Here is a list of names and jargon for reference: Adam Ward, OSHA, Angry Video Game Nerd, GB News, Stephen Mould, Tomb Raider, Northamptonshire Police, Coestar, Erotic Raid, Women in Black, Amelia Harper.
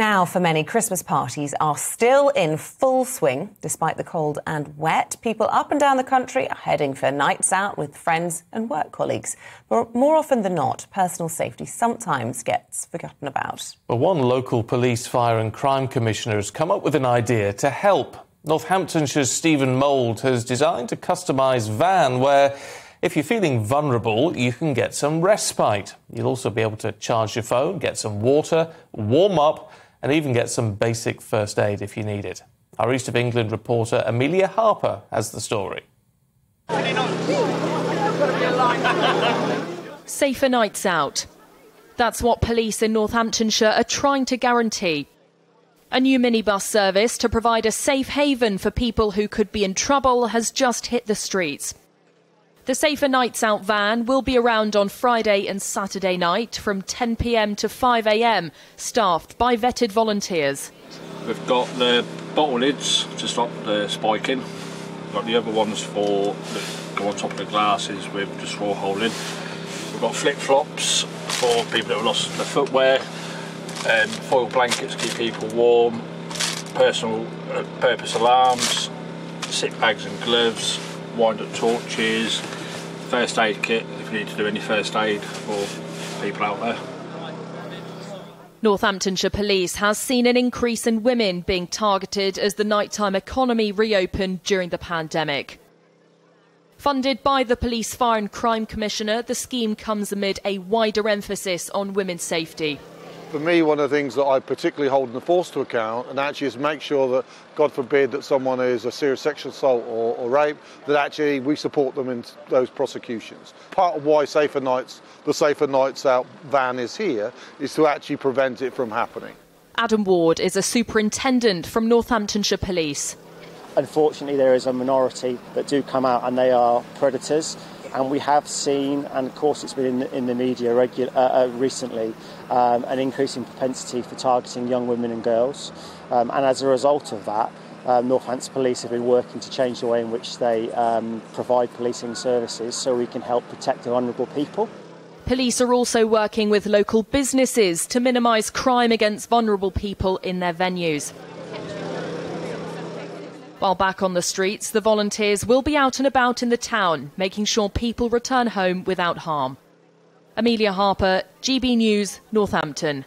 Now, for many, Christmas parties are still in full swing. Despite the cold and wet, people up and down the country are heading for nights out with friends and work colleagues. But more often than not, personal safety sometimes gets forgotten about. Well, one local police, fire and crime commissioner has come up with an idea to help. Northamptonshire's Stephen Mould has designed a customised van where, if you're feeling vulnerable, you can get some respite. You'll also be able to charge your phone, get some water, warm up, and even get some basic first aid if you need it. Our East of England reporter Amelia Harper has the story. Safer nights out. That's what police in Northamptonshire are trying to guarantee. A new minibus service to provide a safe haven for people who could be in trouble has just hit the streets. The Safer Nights Out van will be around on Friday and Saturday night from 10 p.m. to 5 a.m, staffed by vetted volunteers. We've got the bottle lids to stop the spiking. We've got the other ones for that go on top of the glasses with the straw hole in. We've got flip-flops for people that have lost their footwear, foil blankets to keep people warm, personal purpose alarms, sick bags and gloves, wind-up torches, first aid kit if you need to do any first aid for people out there. Northamptonshire Police has seen an increase in women being targeted as the nighttime economy reopened during the pandemic. Funded by the Police, Fire and Crime Commissioner, the scheme comes amid a wider emphasis on women's safety. For me, one of the things that I particularly hold in the force to account and actually is make sure that, God forbid, that someone is a serious sexual assault or rape, that actually we support them in those prosecutions. Part of why Safer Nights, the Safer Nights Out van is here, is to actually prevent it from happening. Adam Ward is a superintendent from Northamptonshire Police. Unfortunately, there is a minority that do come out and they are predators. And we have seen, and of course it's been in the media recently, an increasing propensity for targeting young women and girls. And as a result of that, Northamptonshire Police have been working to change the way in which they provide policing services so we can help protect vulnerable people. Police are also working with local businesses to minimise crime against vulnerable people in their venues. While back on the streets, the volunteers will be out and about in the town, making sure people return home without harm. Amelia Harper, GB News, Northampton.